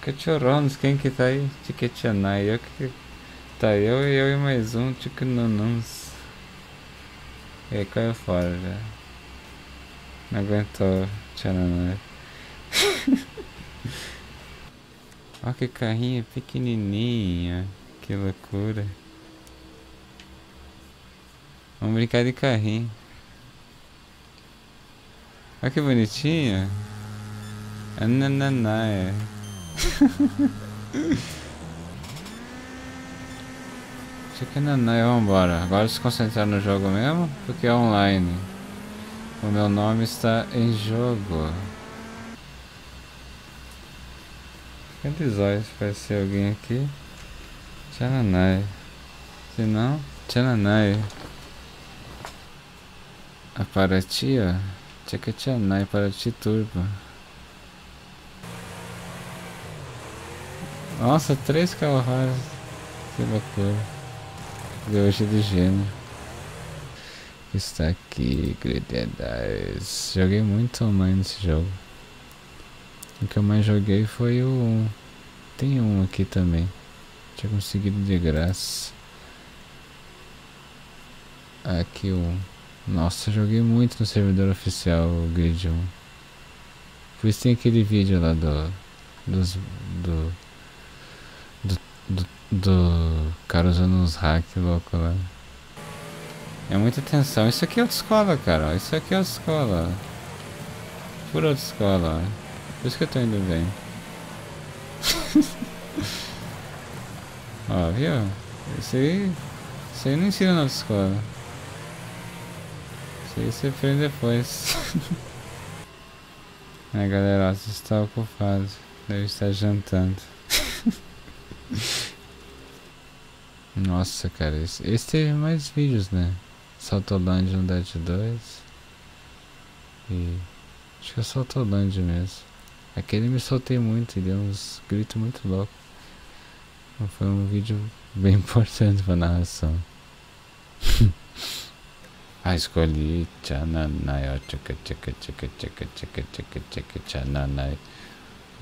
Tiquetioronos, quem que tá aí? Tiquetionai, eu que... Tá, eu e mais um, Tiquenonuns. E aí caiu fora já. Não aguentou, Tiquetionai. Olha que carrinho pequenininho, que loucura. Vamos brincar de carrinho. Olha que bonitinho. Anananaia. Tiquenanaia, vambora. Agora se concentrar no jogo mesmo, porque é online. O meu nome está em jogo. Fica de zóio se aparecer alguém aqui. Tiquenanaia. Se não, Tiquenanaia. A Paraty, ó. Tiquenanaia, Paraty Turbo. Nossa, 3 carros. Que loucura. Hoje do gênio. Está aqui, Gridendais. Joguei muito online nesse jogo. O que eu mais joguei foi o 1. Tem um aqui também. Tinha conseguido de graça. Aqui o 1. Nossa, joguei muito no servidor oficial o Grid 1. Por isso tem aquele vídeo lá do cara usando uns hacks louco lá. É muita tensão. Isso aqui é autoescola, cara. Isso aqui é autoescola. Pura autoescola. Por isso que eu tô indo bem. Ó, viu? Isso aí não ensina na autoescola. Isso aí você aprende depois. É, galera, você está ocupado. Deve estar jantando. Nossa, cara, esse teve mais vídeos, né? Saltolândia 1.2. E acho que é Saltolândia mesmo. Aquele me soltei muito e deu uns gritos muito loucos. Foi um vídeo bem importante pra narração. Ah, escolhi Tiquenanaia, Tiquenanaia.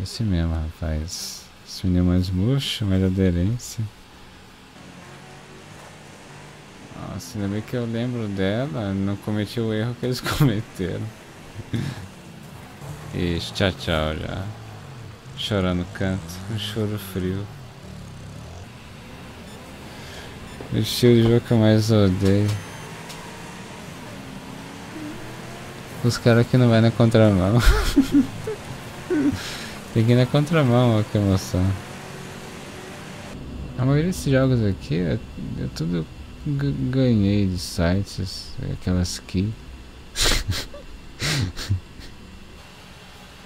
Esse mesmo, rapaz. Esse menino mais murcho, mais aderência. Nossa, ainda bem que eu lembro dela, não cometi o erro que eles cometeram. Ixi, tchau tchau já. Chorar no canto, um choro frio. O estilo de jogo que eu mais odeio. Os caras que não vai na contramão. Tem que ir na contramão, ó, que emoção. A maioria desses jogos aqui é tudo ganhei de sites, aquelas que...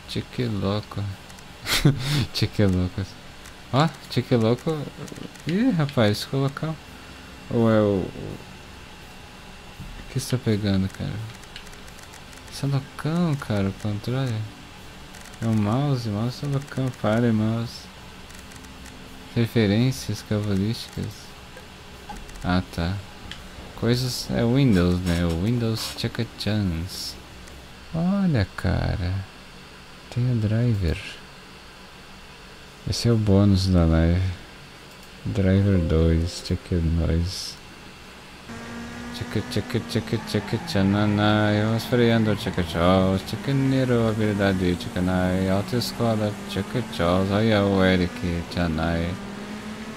Tiqueloco. Tiqueloco. Ó, Tiqueloco. Ih, rapaz, colocar. Ou é o... O que você tá pegando, cara? Você é loucão, cara, o contrário. É o mouse, mouse é loucão, para, mouse. Referências cavalísticas. Ah, tá. Coisas... É Windows, né? O Windows Tiquechans. Olha, cara. Tem o driver. Esse é o bônus da live. Driver 2, Tiquenois. Tiquetionanai. Vamos freando, Tiquechos. Tiquenero, habilidade, Tiquenai. Autoescola, Tiquechos. Olha o Eric, Tianai.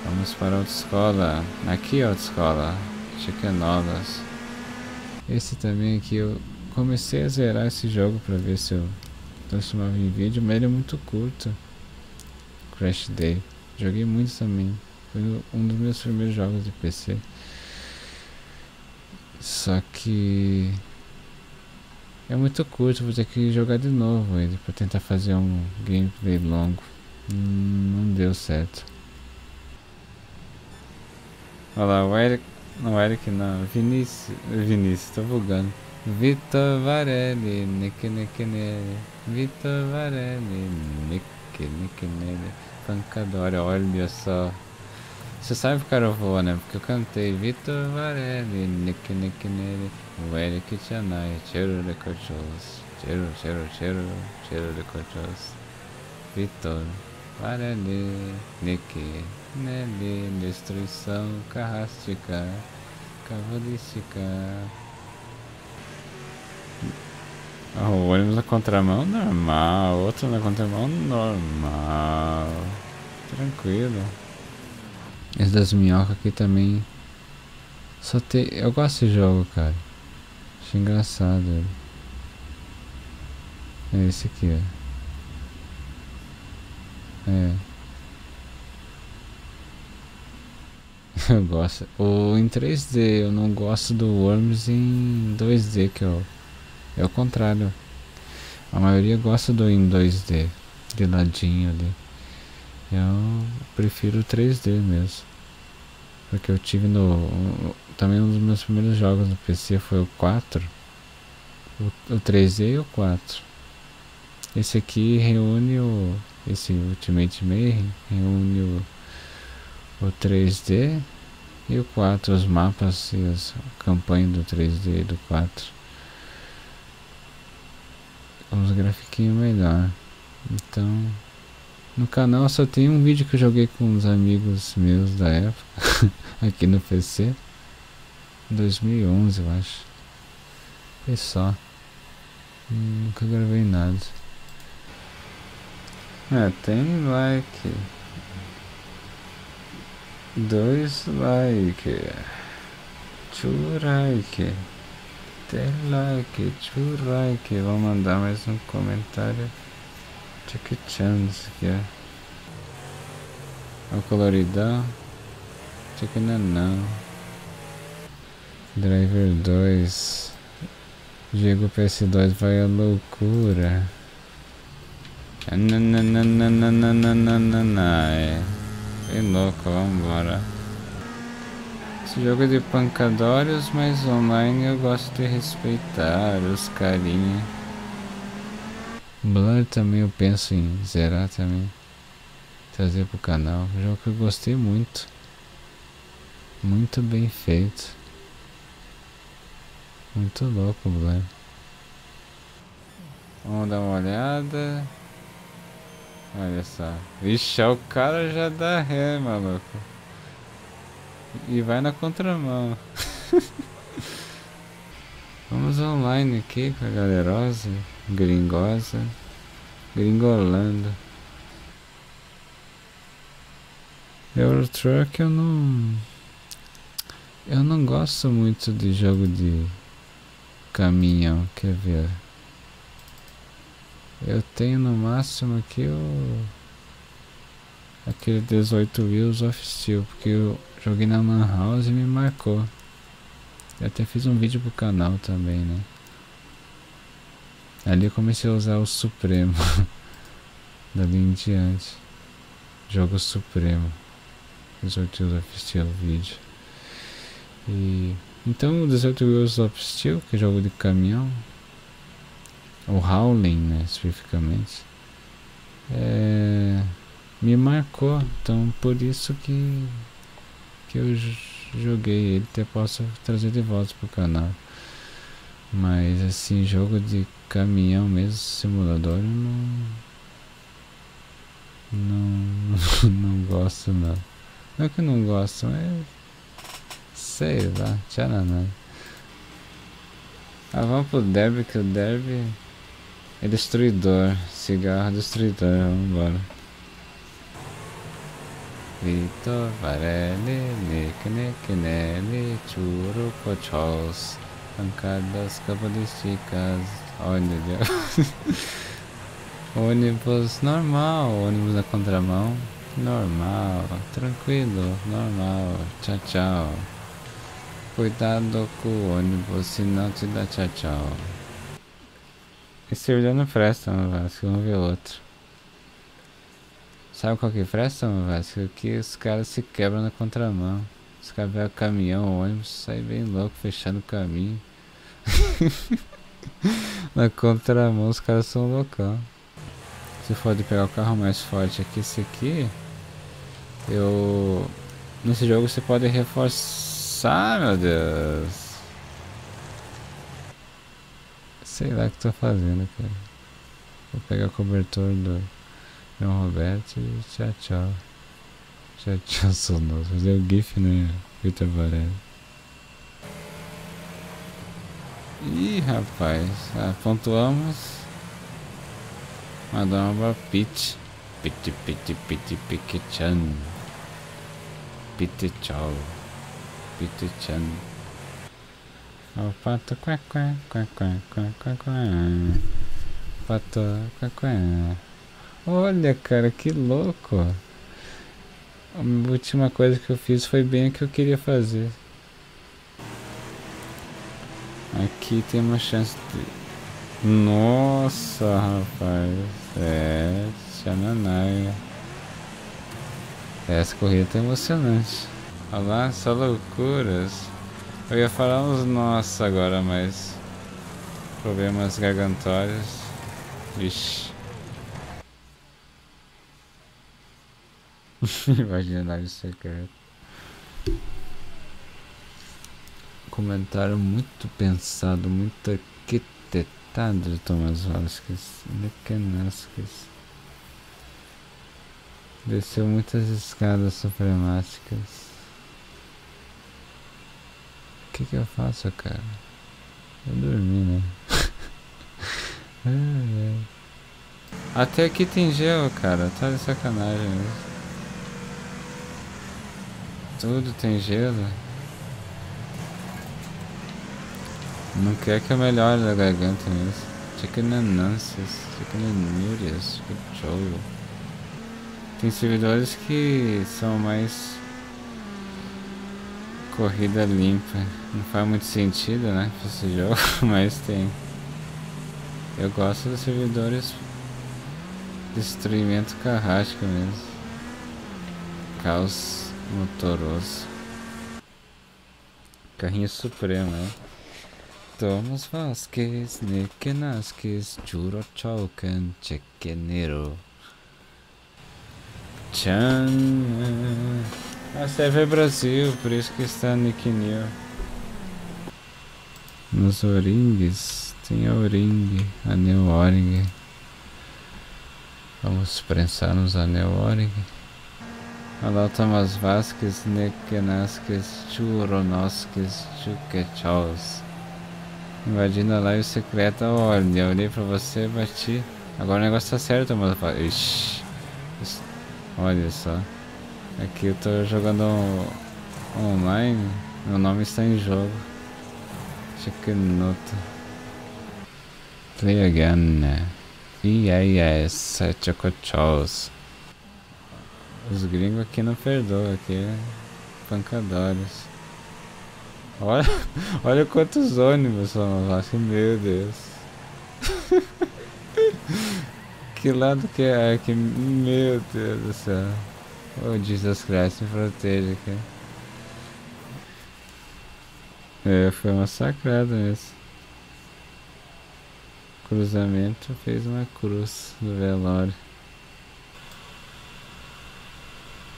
Vamos para a autoescola. Aqui é a autoescola. Tiquenolas. Esse também aqui, eu comecei a zerar esse jogo pra ver se eu transformava em vídeo, mas ele é muito curto. Crash Day. Joguei muito também. Foi um dos meus primeiros jogos de PC. Só que... É muito curto, vou ter que jogar de novo ele pra tentar fazer um gameplay longo. Não deu certo. Olha lá, o Eric... Não, Eric não. Vinícius, tô bugando. Vitor Varelli, Nick. Vitor Varelli, Nick. Pancadora, olha só. Você sabe que o cara voa, né? Porque eu cantei Vitor Varelli, Nick. O Eric Tianai, cheiro de cochos. Cheiro de cochos. Vitor. para lhe, neque, nele, destruição carrástica, cavalística. O ônibus na contramão normal, outro na contramão normal, tranquilo. Esse das minhocas aqui também. Só tem. Eu gosto desse jogo, cara. Acho engraçado ele. É esse aqui, ó. É. Eu gosto. Ou em 3D, eu não gosto do Worms em 2D, que eu. É o contrário. A maioria gosta do em 2D, de ladinho ali. Eu prefiro 3D mesmo. Porque eu tive no... Também um dos meus primeiros jogos no PC foi o 4. O 3D e o 4. Esse aqui reúne o... Esse Ultimate Mayhem reúne o 3D e o 4. Os mapas e as campanhas do 3D e do 4. Uns grafiquinhos melhor. Então no canal só tem um vídeo que eu joguei com uns amigos meus da época aqui no PC 2011, eu acho. Foi só. Nunca gravei nada. É, tem like, 2 like, 2 like, 10 like, 2 like, vou mandar mais um comentário. Check chance aqui, ó. O coloridão. Check não. Driver 2. Diego PS2 vai à loucura. É bem louco, vambora. Esse jogo é de pancadórios, mas online eu gosto de respeitar os carinha. Blur também eu penso em zerar também. Trazer pro canal. Um jogo que eu gostei muito. Muito bem feito. Muito louco o Blur. Vamos dar uma olhada. Olha só. Vixe, o cara já dá ré, maluco. E vai na contramão. Vamos online aqui com a Galerosa, Gringosa, Gringolando. Euro Truck eu não gosto muito de jogo de caminhão, quer ver? Eu tenho no máximo aqui aquele 18 Wheels of Steel, porque eu joguei na Man House e me marcou. Eu até fiz um vídeo pro canal também, né? Ali eu comecei a usar o Supremo. Dali em diante. Jogo Supremo. 18 Wheels of Steel vídeo. E então o 18 Wheels of Steel, que é jogo de caminhão. Ou Howling, né? Especificamente. Me marcou, então por isso que eu joguei ele, até posso trazer de volta pro canal. Mas assim, jogo de caminhão mesmo, simulador, eu não gosto não. Não é que eu não gosto, mas sei lá, tcharanã. Ah, vamos pro derby, que o derby é destruidor, cigarro destruidor, vamos embora. Vitor Varelli, Nick, Churo Pochos, pancadas cabalísticas, olha Deus. Ônibus normal, ônibus na contramão, normal, tranquilo, normal, tchau tchau. Cuidado com o ônibus, senão te dá tchau tchau. Esse vídeo não presta, mas vamos ver outro. Sabe qual que presta, meu velho? Que os caras se quebram na contramão. Os caras veem o caminhão, o ônibus, saem bem louco, fechando o caminho. Na contramão os caras são loucão. Se for de pegar o carro mais forte aqui, esse aqui. Nesse jogo você pode reforçar, meu Deus. Sei lá o que tô fazendo, cara. Vou pegar o cobertor do João Roberto, tchau, tchau. Tchau, tchau, sou novo. Fazer o GIF, né, Vitor Varela? Ih, rapaz, pontuamos. Madama Pitch. Pitch-chan. Pitch-chow. Pitch-chan. O pato quá quá quá quá quá quá quá. Pato quá quá. Olha, cara, que louco. A última coisa que eu fiz foi bem a que eu queria fazer. Aqui tem uma chance de... Nossa, rapaz. É, tchananai. Essa corrida tá emocionante. Olha lá, só loucuras. Eu ia falar uns nossa agora, mas... Problemas gargantórios. Vixe. Imaginário secreto. Comentário muito pensado, muito arquitetado de Thomas Vasquez. Decanasquez. Desceu muitas escadas supremáticas. O que eu faço, cara? Eu dormi, né? É. Até aqui tem gelo, cara. Tá de sacanagem mesmo. Tudo tem gelo. Não quer que eu melhore a garganta mesmo. Chicananances, chicananúrias, chicancholo. Tem servidores que são mais corrida limpa. Não faz muito sentido, né, pra esse jogo, mas tem. Eu gosto dos servidores de destruimento carrasco mesmo. Caos. Motoroso. Carrinho supremo, né? Thomas Vasquez, Nekenasquez, Churochoken, Chequenero. Tchan! A serve é Brasil, por isso que está Nikinil. Nos oringues, tem a oringue, anel oringue. Vamos prensar nos anel oringue. Olha lá o Thomas Vasquez, Nekenasquez, Churonosquez, Chuquechaus. Invadindo a live secreta, olha, eu olhei pra você, bati. Agora o negócio tá certo, Thomas Vasquez. Olha só. Aqui eu tô jogando online, meu nome está em jogo. Chiquinota. Play again, né? Yes, Chuquechaus. Os gringos aqui não perdoam, aqui é pancadores. Olha, olha quantos ônibus são lá, meu Deus. Que lado que é aqui, meu Deus do céu. Oh, Jesus Christ, me protege aqui. É, foi massacrado mesmo. Cruzamento fez uma cruz no velório.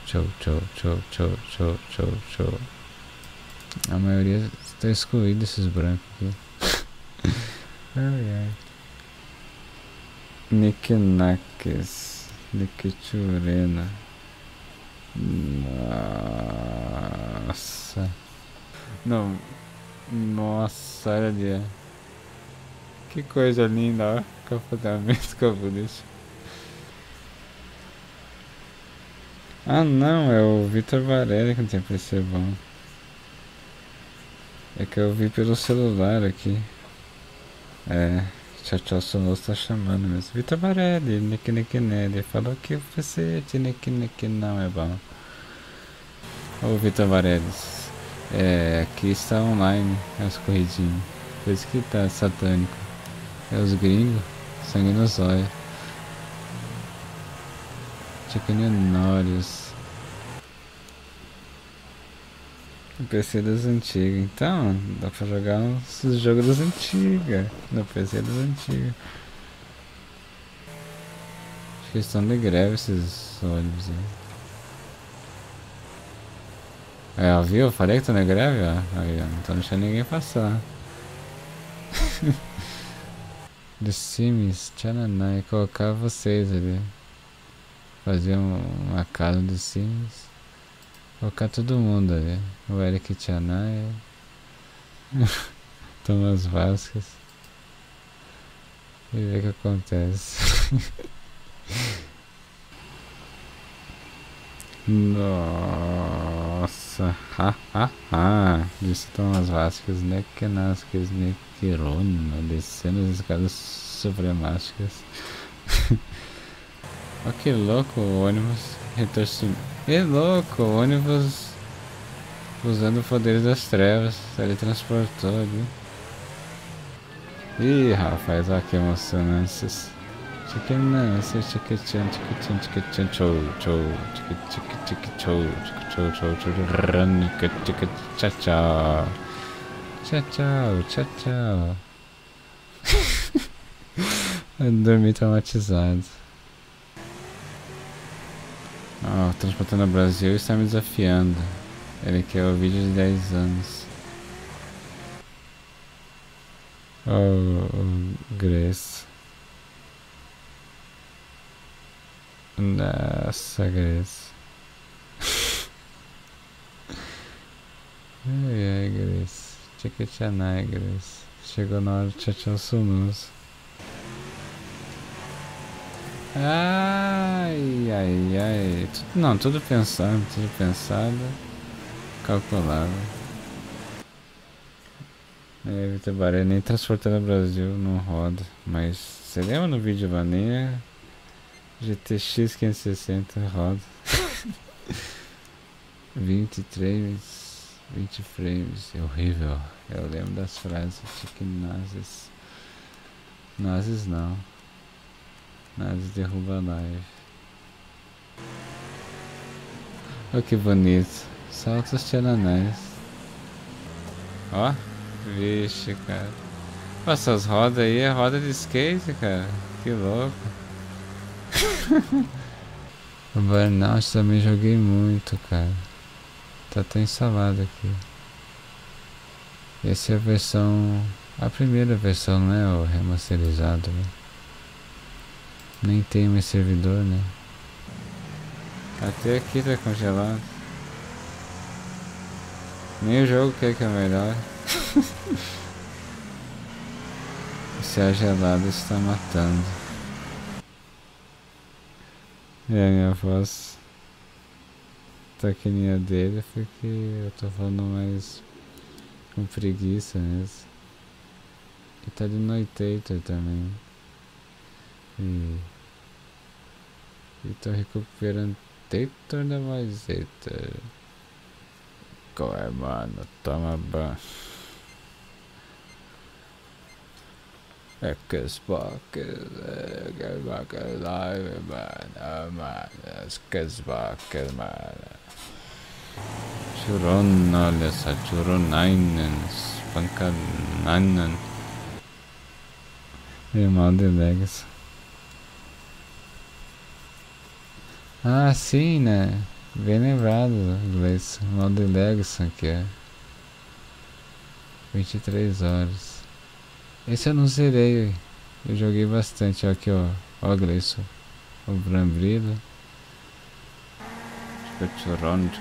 Tchau, tchau, tchau, tchau, tchau, tchau, tchau. A maioria está excluída esses brancos aqui. Ai, ai. Nikenakes, Nikiturena. Nossa. Não. Nossa, olha ali. Que coisa linda, ó. Capotamento, capotamento. Ah não, é o Vitor Varela que não tem PC bom. É que eu vi pelo celular aqui. É, tchau tchau, Sonos tá chamando mesmo. Vitor Varela, Nick, falou que o PC de Nick não é bom. Ô Vitor Varela, é, aqui está online as corridinhas. Por isso que tá satânico. É os gringos, sangue no zóio. Chicanenórios. No PC das antigas. Então, dá pra jogar uns jogos das antigas. No PC das antigas. Acho que estão de greve esses ônibus aí. É, viu? Eu falei que estão de greve, ó. Aí, ó. Não tô deixando ninguém passar. The Sims, tchananai. Colocar vocês ali. Fazer uma casa dos Sims. Colocar todo mundo ali. O Eric Tianai. Thomas Vasquez. E ver o que acontece. Nossa, disse Thomas Vasquez, né? Que nascas, né? Que irônimo, descendo as escadas supremásticas. Olha que louco o ônibus retorcido. Que louco o ônibus usando o poder das trevas. Ele transportou ali. Ih, rapaz, olha que emocionante. Não, esse é tiquetchan, tiquetchan, tiquetchan, tchou, tchou, tiquetchou, tchou, tchou, tchou, tchau, tchau, tchau, tchau, tchau, tchau. Eu dormi traumatizado. Ah, transportando ao Brasil e está me desafiando. Ele quer o vídeo de 10 anos. Oh, Grace. Nossa, Grace. Ai, ai, Grace. Tcheketchanai, Grace. Chegou na hora de tchau sumus. Ai, ai, ai. Não, tudo pensado, calculado. É, Vitor Baré nem transportando o Brasil não roda. Mas você lembra no vídeo Vanilla? GTX 560 roda. 20 frames, é horrível. Eu lembro das frases, que nazis não. Nazis derruba a live. Olha que bonito. Salta os tiananés. Ó, vixe, cara. Nossa, as rodas aí é roda de skate, cara. Que louco. O Burnout também joguei muito, cara. Tá até instalado aqui. Essa é a versão... A primeira versão, não é o remasterizado, né? Nem tem mais servidor, né? Até aqui tá congelado. Nem o jogo quer que é melhor. Se a gelada está matando. É, minha voz tá que nem a dele, porque eu tô falando mais com preguiça mesmo. E tá de noitator também. E tô recuperando tator da vozeta. Qual é, mano? Toma banho. Xbox Live, mano, Xbox, mano. Churona, olha essa churonainen, espancanainen. Irmão de Legacy. Ah, sim, né? Bem lembrado, inglês. Irmão de Legacy, que é 23 horas. Esse eu não zerei, eu joguei bastante. Aqui ó, ó Gleison, o Brambrido. Tchurron.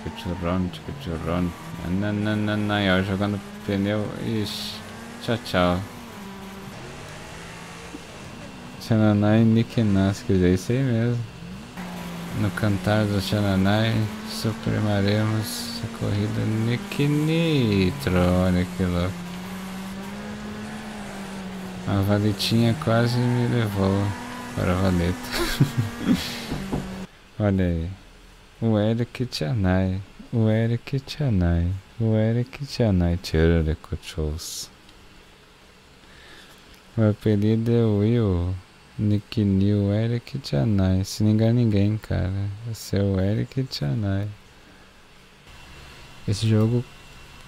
Nananananai, ó, jogando pneu. Ixi, tchau, tchau. Xananai Nikenask, é isso aí mesmo. No cantar do Xananai, suprimaremos a corrida Nikinitro, olha que louco. A valetinha quase me levou para a valeta. Olha aí. O Eric Tianai. O Eric Tianai. O Eric Tianai. Tchururicuchos. O apelido é Will. Nick New Eric Tianai. Se não engana ninguém, cara. Esse é o Eric Tianai. Esse jogo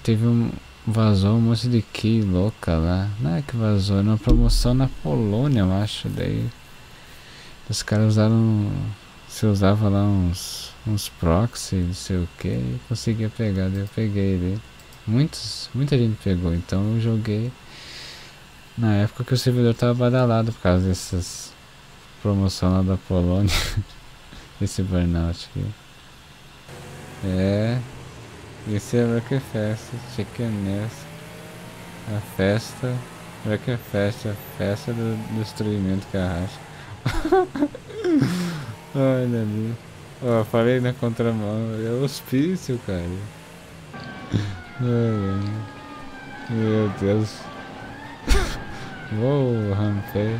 teve um... Vazou um monte de key louca lá. Não é que vazou, é uma promoção na Polônia, eu acho. Daí os caras usaram. Se usava lá uns proxy, não sei o que, e conseguia pegar. Daí eu peguei ele. Muita gente pegou, então eu joguei na época que o servidor tava badalado por causa dessas promoção lá da Polônia. esse burnout aqui. É. Esse é o Wreckfest, Chicaness. A festa. Wreckfest, a festa do destruimento carrasco. Olha ali. Ó, falei na contramão. É hospício, cara. Meu Deus. Uou, rampei.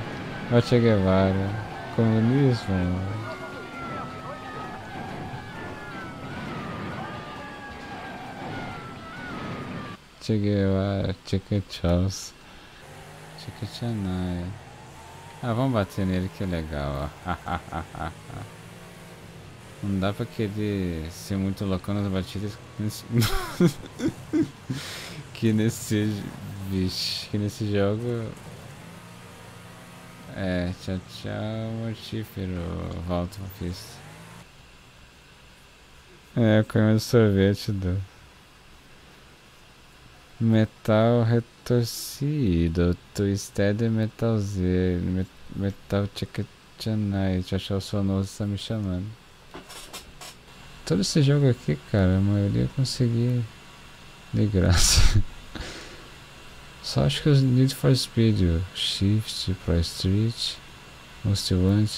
Ó, Che Guevara. Comunismo. Che Guevara, Chica Charles. Chica Chanai. Ah, vamos bater nele que é legal, ó. Não dá pra querer ser muito loucão nas batidas que nesse... Vixe, que nesse jogo... É, tchau tchau, mortífero, volta pra pista. É, comer do sorvete do... Metal retorcido, Twisted Metal Z, Metal Chicachanai, tchau tchau, sonoso tá me chamando. Todo esse jogo aqui, cara, a maioria eu consegui de graça. Só acho que os Need for Speed, Shift, Pro Street, Most Wanted,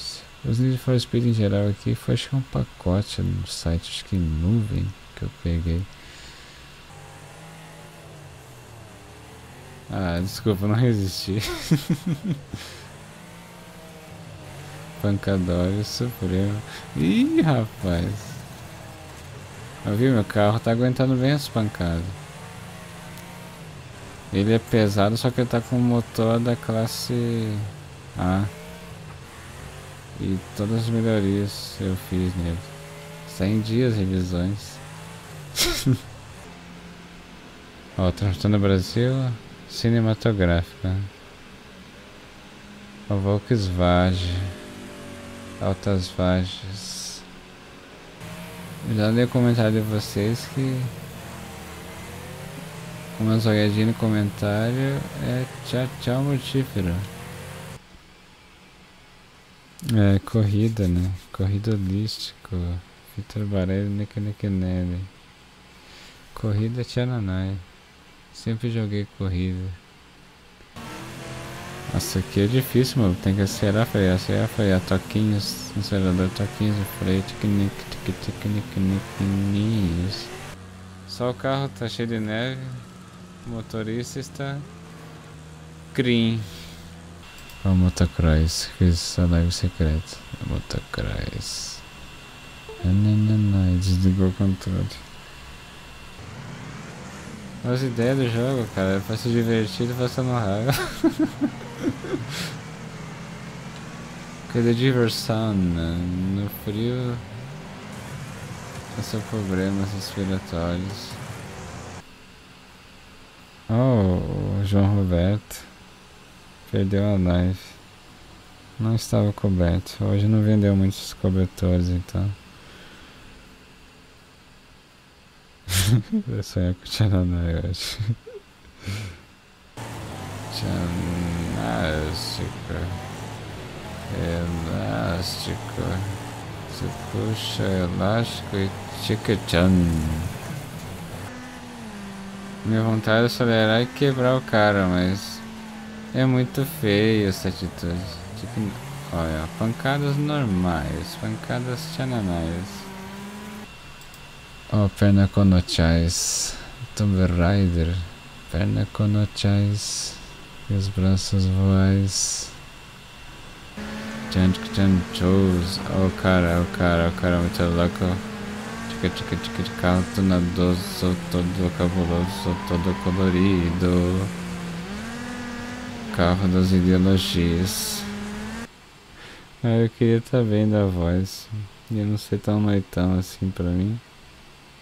os Need for Speed em geral aqui foi acho que um pacote no site, acho que nuvem que eu peguei. Ah, desculpa, não resisti. Pancadório Supremo. Ih, rapaz. Viu? Meu carro tá aguentando bem as pancadas. Ele é pesado, só que ele tá com o motor da classe A. E todas as melhorias eu fiz nele. 100 dias revisões. Ó, Transtorno Brasil cinematográfica. O Volkswagen. Altas Vagens. Já dei um comentário de vocês que umas olhadinhas no comentário é tchau tchau mortífero. É corrida, né? Corrida holístico. Vitor Barelli, Nekenekenele. Corrida Tchananai. Sempre joguei corrida. Nossa, aqui é difícil, mano. Tem que acelerar, frear, toquinhos, acelerador, toquinhos de freio, tic-nic, tic-nic. Só o carro tá cheio de neve, o motorista está... Crim. Ó, o motocross, fiz a live secreta. Motocross. Desligou o controle. As ideias do jogo, cara, é pra se divertir e passar no raio. Cadê diversão, né? No frio... Passou problemas respiratórios. Oh, o João Roberto. Perdeu a live. Não estava coberto. Hoje não vendeu muitos cobertores, então. Eu sonhei com o Tchananai hoje. Tchanástico. Elástico. Você puxa elástico e tchicachan. Minha vontade é acelerar e quebrar o cara, mas... É muito feio essa atitude. Olha, pancadas normais. Pancadas tchananais. Ó, perna conochais, Tomb Raider, perna conochais, e os braços voais. Chanchos, ó o cara muito louco. Tica carro tunadoso, sou todo cabuloso, sou todo colorido. Carro das ideologias. Ah, eu queria estar bem da voz, e eu não sei tão noitão assim pra mim.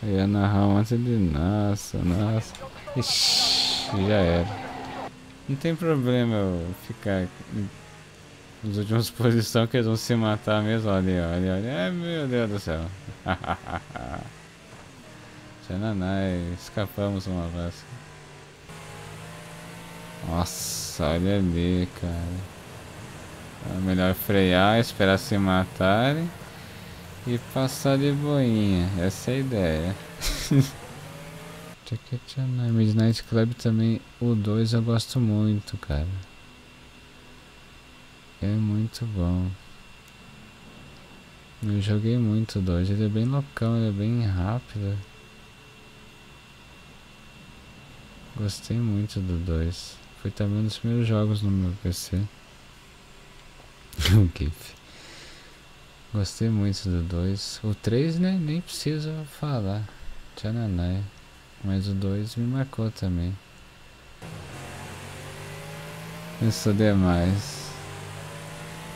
Eu ia narrar um antes de... Nossa... Ixi, já era. Não tem problema eu ficar nos últimos posições que eles vão se matar mesmo. Olha. Ai, meu Deus do céu. Tchananai, escapamos uma vasca. Nossa, olha ali, cara. É melhor frear, esperar se matarem. E passar de boinha, essa é a ideia. Midnight Club também, o 2 eu gosto muito, cara. É muito bom. Eu joguei muito o 2, ele é bem loucão, ele é bem rápido. Gostei muito do 2. Foi também um dos primeiros jogos no meu PC. O GIF. Gostei muito do 2. O 3, né? Nem preciso falar. Tchananai. Mas o 2 me marcou também. Eu sou demais.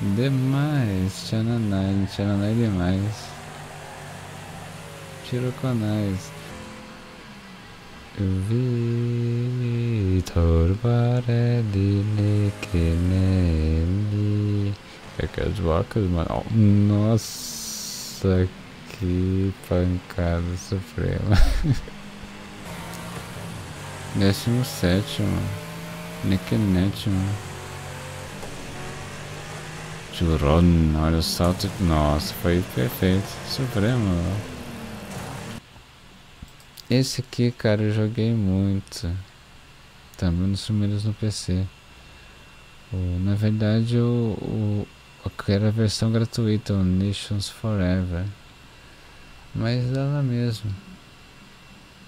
Demais. Tchananai. Tchananai demais. Tiroconais. Vitor Barelli Kenelli. Aquelas bocas, mano. Nossa, que pancada suprema. 17º. Nekenetimo. Juron, olha o salto. Nossa, foi perfeito. Supremo. Esse aqui, cara, eu joguei muito. Também nos primeiros no PC. Na verdade, era a versão gratuita, o Nations Forever. Mas dava mesmo.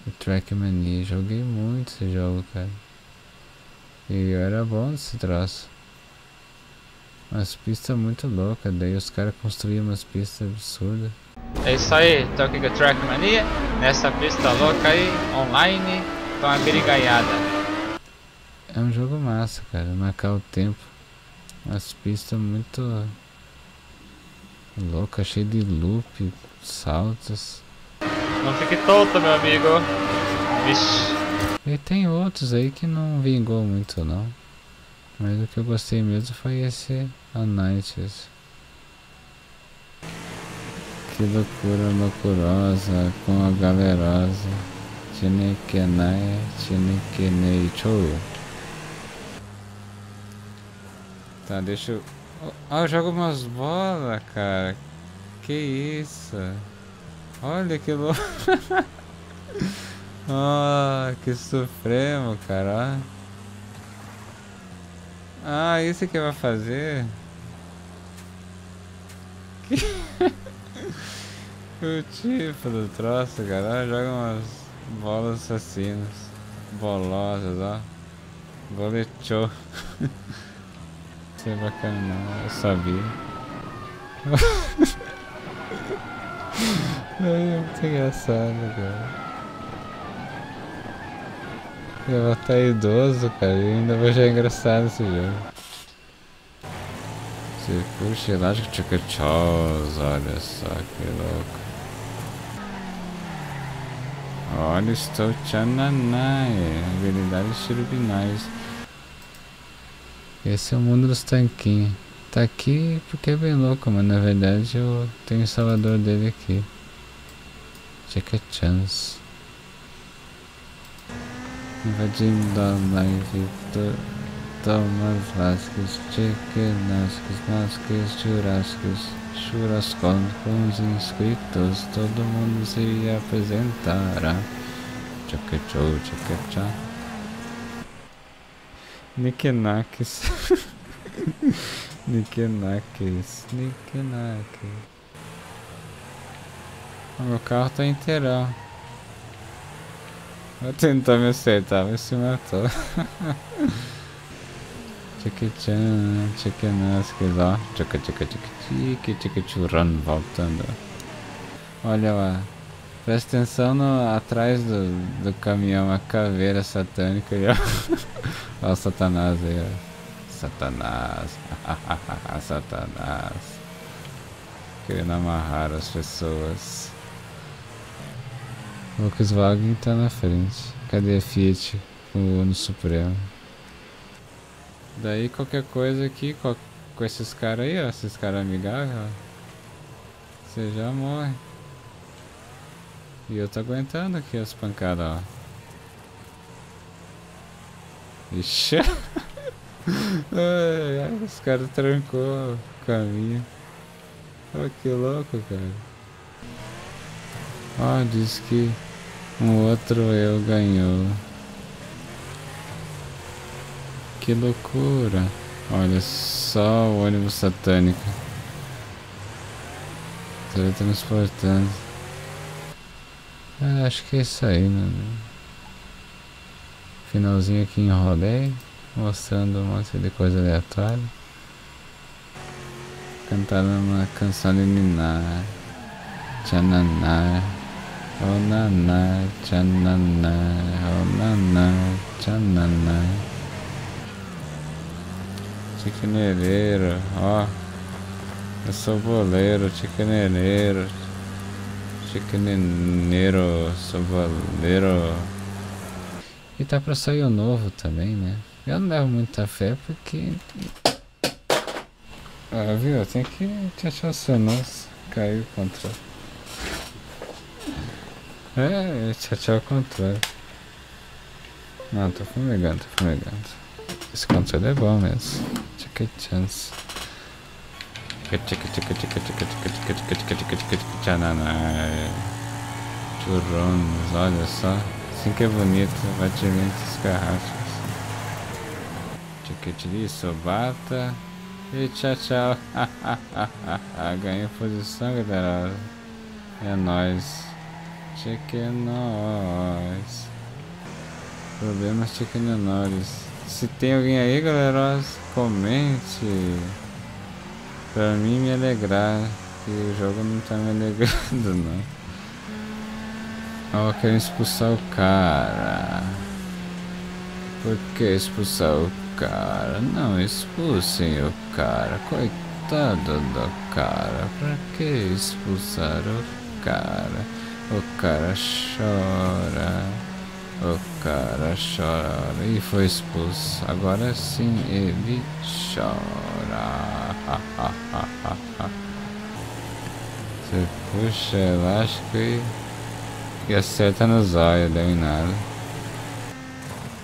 O Trackmania, joguei muito esse jogo, cara. E eu era bom nesse troço. Umas pistas muito loucas, daí os caras construíam umas pistas absurdas. É isso aí, tô aqui com o Trackmania, nessa pista louca aí, online, tô uma brigaiada. É um jogo massa, cara, marcar o tempo. As pistas muito loucas, cheio de loop, saltos. Não fique tonto, meu amigo. Vixe. E tem outros aí que não vingou muito, não. Mas o que eu gostei mesmo foi esse Anites. Que loucura loucurosa com a Galerosa. Tinekenai, Tinekenei Chou. Tá, deixa eu... Ah, eu jogo umas bolas, cara. Que isso. Olha que louco. Ah, que supremo, cara. Ah, isso que vai fazer? Que... o tipo do troço, cara. Joga umas bolas assassinas. Bolosas, ó. Bolechou. Isso é bacana, não. Eu sabia. É muito engraçado, cara. Eu vou estar idoso, cara, e ainda vou achar engraçado esse jogo. Puxa, elástico tchau, olha só que louco. Olha, estou tchananai, habilidades tirubinais. Esse é o mundo dos tanquinhos. Tá aqui porque é bem louco, mas na verdade eu tenho o salvador dele aqui. Check a chance. Invadindo a live do Thomas Vasquez, Chequenasques, Nasques, Churasques, Churascon, com os inscritos, todo mundo se apresentará. Tchacachou, tchacachá. Nikenakis. Nikenakis, Nikenakis. O meu carro tá inteirão. Vou tentar me acertar, mas se matou. Tchekechan, tchekenasques, ó. Tchaka tchaka tchaka tchaka tchuran, voltando. Olha lá. Presta atenção atrás do caminhão, a caveira satânica aí, ó. Ó o Satanás aí, ó. Satanás. Satanás. Querendo amarrar as pessoas. O Volkswagen tá na frente. Cadê a Fiat? O Uno Supremo. Daí qualquer coisa aqui com esses caras aí, ó. Esses caras amigáveis, ó. Você já morre. E eu tô aguentando aqui as pancadas, ó. Ixi. Ai, os caras trancou o caminho. Olha que louco, cara. Ah, diz que um outro eu ganhou. Que loucura. Olha só o ônibus satânico. Teletransportando. Ah, acho que é isso aí, né? Finalzinho aqui, enrolei. Mostrando um monte de coisa aleatória. Cantando uma canção de Ninar. Tchananá. Oh naná, tchananá. Oh naná, tchananá. Tiqueneleiro, ó. Eu sou boleiro, tiqueneleiro. Tiqueneneiro, sou boleiro. E tá pra sair o novo também, né? Eu não levo muita fé porque... Ah, viu? Eu tenho que te achar seu nosso. Caiu o controle. É, te achar o controle. Não, tô fumegando, tô fumegando. Esse controle é bom mesmo. Check a chance. Churrones, olha só. Assim que é bonito, batimentos garrafas. Tiquetiri, sobata. E tchau, tchau. Ganhei posição, galera. É nóis. Cheque nós. Problemas cheque menores. Se tem alguém aí, galera, comente. Pra mim me alegrar. Que o jogo não tá me alegrando, não. Ó, oh, quero expulsar o cara. Por que expulsar o cara? Não expulsem o cara. Coitado do cara. Pra que expulsar o cara? O cara chora. O cara chora. E foi expulso. Agora sim ele chora. Você puxa elástico e acerta nos olhos. Deu em nada.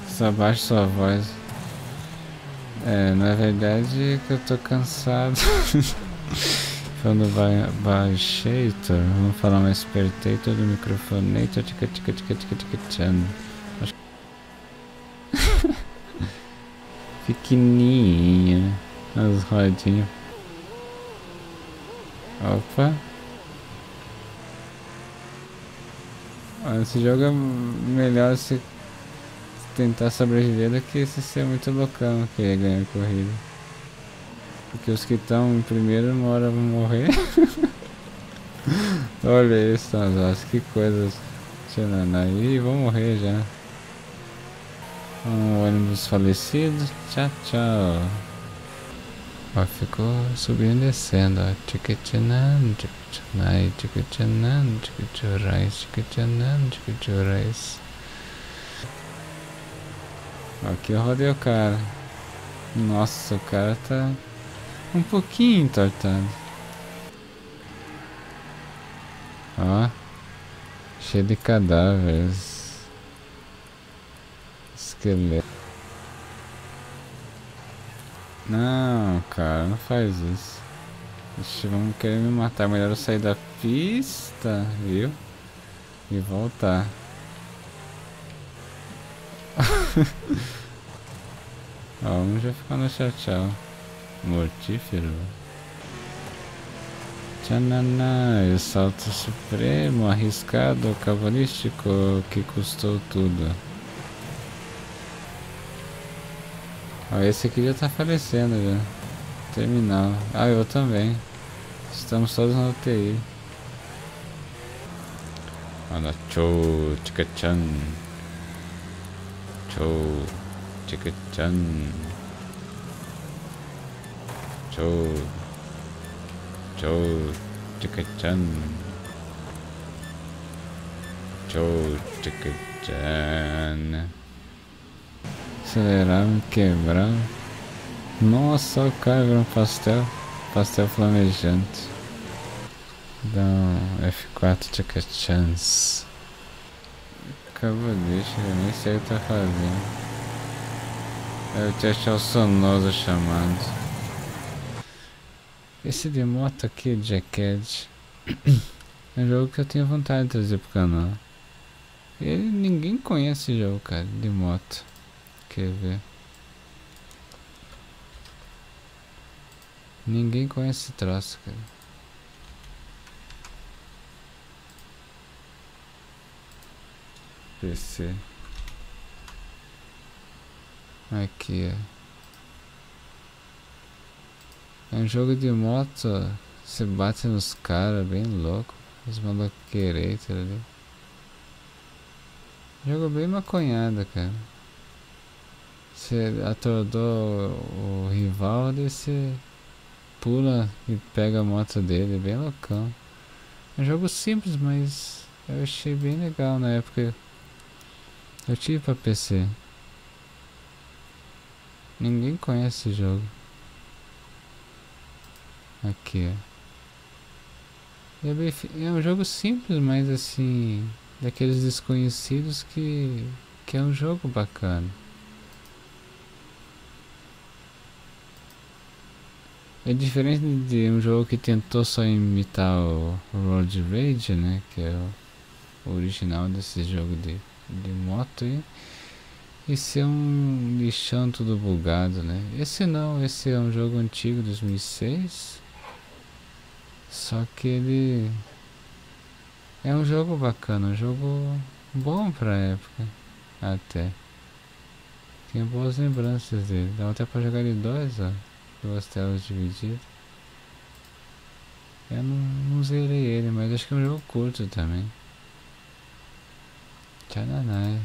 Só baixa sua voz. É, na verdade é que eu tô cansado. Quando baixei, vamos falar mais perto do microfone. Pequenininha. As rodinhas. Opa. Esse jogo é melhor se tentar sobreviver do que esse ser muito loucão que ia ganhar a corrida. Porque os que estão em primeiro uma hora vão morrer. Olha isso, Tanzas, que coisa. Ih, vão morrer já. Um ônibus falecido. Tchau, tchau. Ó, ficou subindo e descendo, ó. Tiquetinando, tiquetinai, tiquetinando, tiqueturais, tiquetinando, tiqueturais. Aqui eu rodei o cara. Nossa, o cara tá um pouquinho entortado. Ó, cheio de cadáveres. Esqueleto. Não, cara, não faz isso. Eles vão querer me matar. Melhor eu sair da pista, viu? E voltar. Ó, um já ficou no tchau-tchau. Mortífero. Tchananá, o salto supremo, arriscado, cabalístico, que custou tudo. Ó, esse aqui já tá falecendo já. Terminal. Ah, eu também. Estamos todos na UTI. Olha, tchau, tchicachan. Tchau, tchicachan. Tchau, tchau, tchicachan. Tchau, tchicachan. Acelerar, me quebrar. Nossa, o cara virou um pastel. Pastel flamejante. Dá um F4, tchicachans. Cabalístico, eu nem sei o que tá fazendo. Eu te achar o sonoso chamado. Esse de moto aqui, Jackhead. É um jogo que eu tenho vontade de trazer pro canal. E ninguém conhece esse jogo, cara, de moto. Quer ver? Ninguém conhece esse troço, cara. PC. Aqui, ó. É um jogo de moto, ó. Você bate nos caras, bem louco. Os malucos direito ali. Jogo bem maconhado, cara. Você atordou o rival, daí você pula e pega a moto dele, bem loucão. É um jogo simples, mas eu achei bem legal na época. Eu tive pra PC. Ninguém conhece esse jogo. Aqui, ó. É um jogo simples, mas assim, daqueles desconhecidos que é um jogo bacana. É diferente de um jogo que tentou só imitar o Road Rage, né? Que é o original desse jogo de moto aí. E ser um lixão tudo bugado, né? Esse não, esse é um jogo antigo, 2006. Só que ele é um jogo bacana, um jogo bom pra época. Até tem boas lembranças dele. Dá até pra jogar de dois, ó. Duas telas divididas. Eu não zerei ele, mas acho que é um jogo curto também. Tchananai.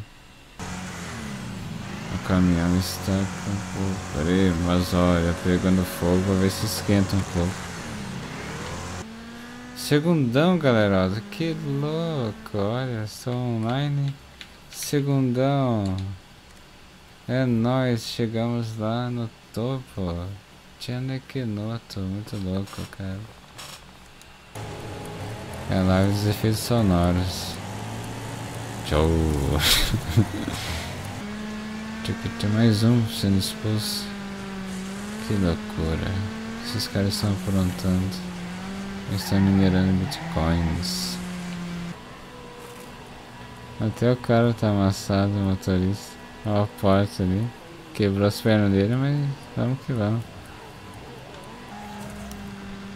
O caminhão está um pouco... Peraí, mas olha, pegando fogo pra ver se esquenta um pouco. Segundão, Galerosa, que louco, olha, só online. Segundão. É nóis, chegamos lá no topo. Tchanekenoto, muito louco, cara. É lá os efeitos sonoros. Tchau. Tem mais um sendo expulso. Que loucura. Esses caras estão aprontando. Eles estão minerando bitcoins. Até o cara tá amassado, o motorista. Olha a porta ali. Quebrou as pernas dele, mas vamos que vamos.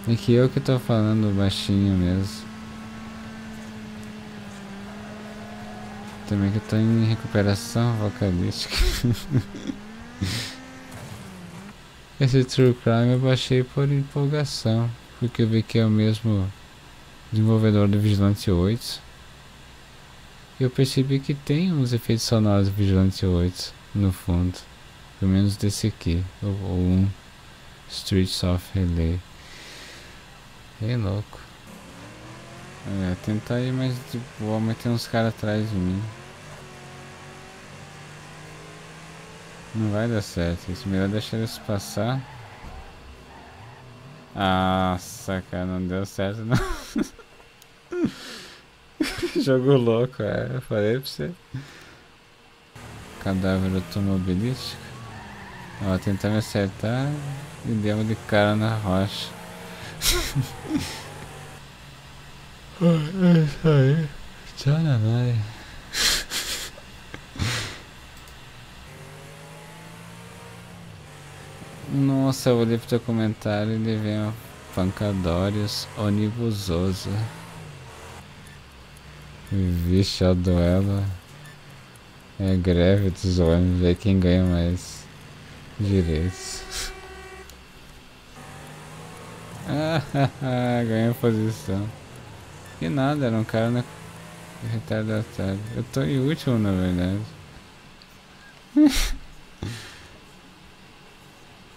É que eu que tô falando baixinho mesmo. Também que eu tô em recuperação vocalística. Esse True Crime eu baixei por empolgação, porque eu vi que é o mesmo desenvolvedor do Vigilante 8. E eu percebi que tem uns efeitos sonoros do Vigilante 8 no fundo. Pelo menos desse aqui, ou um Streets of Relay. É louco. É, tentar ir mais de boa, mas tem uns caras atrás de mim. Não vai dar certo isso, melhor deixar eles passar. Nossa, cara, não deu certo não. Jogo louco, é, eu falei pra você. Cadáver automobilístico. Ó, tentar me acertar e deu de cara na rocha. É isso aí. Tchananai. Nossa, eu olhei pro teu comentário e levei uma pancadórios onibusosa. Vixe, a duela. É greve dos ônibus, é quem ganha mais direitos. Ganhou posição. E nada, era um cara na retardatário. Eu tô em último, na verdade.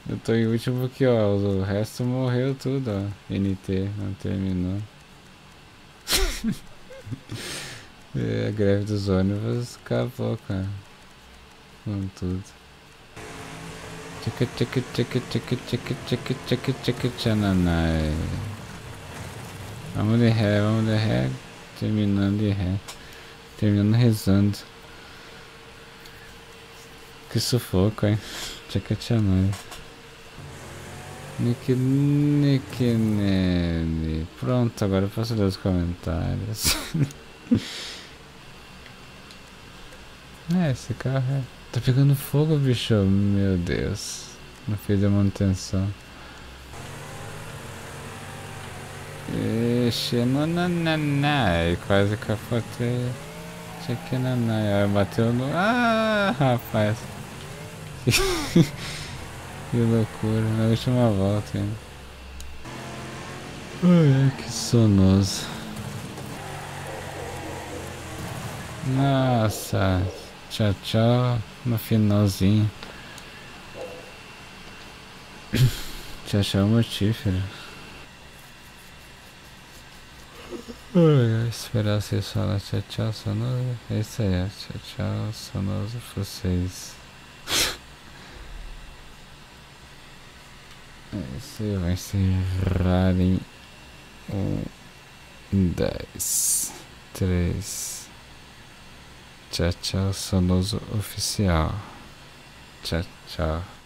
Eu tô em último porque, ó, o resto morreu tudo, ó. NT, não terminou. E a greve dos ônibus acabou, cara. Com tudo. Tchananai. Vamos de ré, terminando de ré, terminando rezando. Que sufoco, hein? Tchaca tchanai. Nick. Pronto, agora eu posso ler os comentários. É, esse carro é... Tá pegando fogo, bicho. Meu Deus. Não fiz a manutenção. Ixi, nananai. Quase capotei. Chequenanai. Bateu no... Ah, rapaz. Que loucura. Na última volta, hein. Ai, que sonoso. Nossa. Tchau, tchau. No finalzinho. Tchau, tchau, mortífero. Esperar vocês falar tchau, tchau, sonoso. É isso aí, tchau, tchau, sonoso pra vocês. É isso aí, vai encerrar em 10, 3... Tchau, tchau, sonoso oficial. Tchau, tchau.